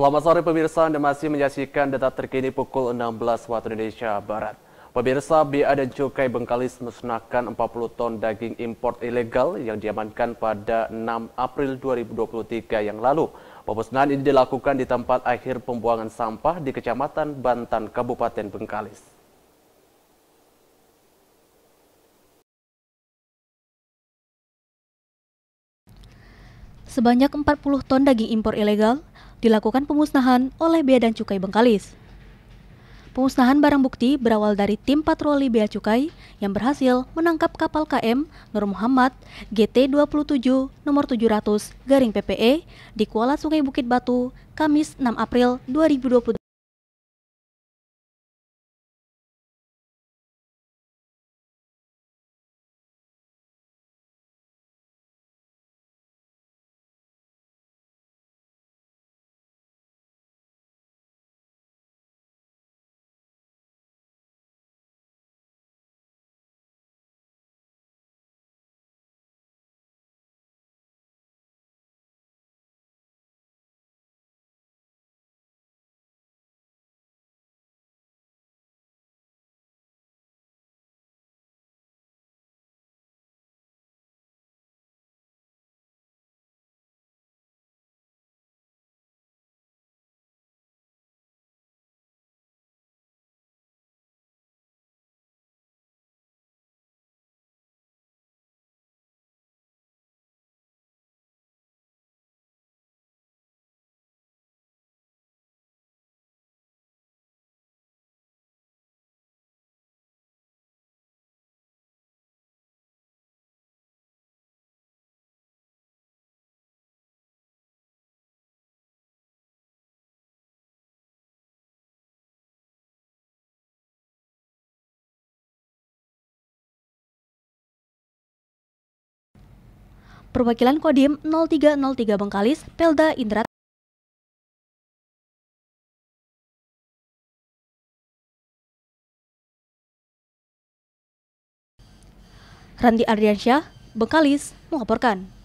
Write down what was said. Selamat sore pemirsa, Anda masih menyaksikan data terkini pukul 16 waktu Indonesia Barat. Pemirsa, Bea dan Cukai Bengkalis musnahkan 40 ton daging import ilegal yang diamankan pada 6 April 2023 yang lalu. Pemusnahan ini dilakukan di tempat akhir pembuangan sampah di Kecamatan Bantan, Kabupaten Bengkalis. Sebanyak 40 ton daging impor ilegal dilakukan pemusnahan oleh Bea dan Cukai Bengkalis. Pemusnahan barang bukti berawal dari tim patroli Bea Cukai yang berhasil menangkap kapal KM. Nur Muhammad GT.27 nomor 700/PPE di Kuala Sungai Bukit Batu, Kamis 6 April 2023. Perwakilan Kodim 0303 Bengkalis, Pelda Indra Randi Ardiansyah, Bengkalis, melaporkan.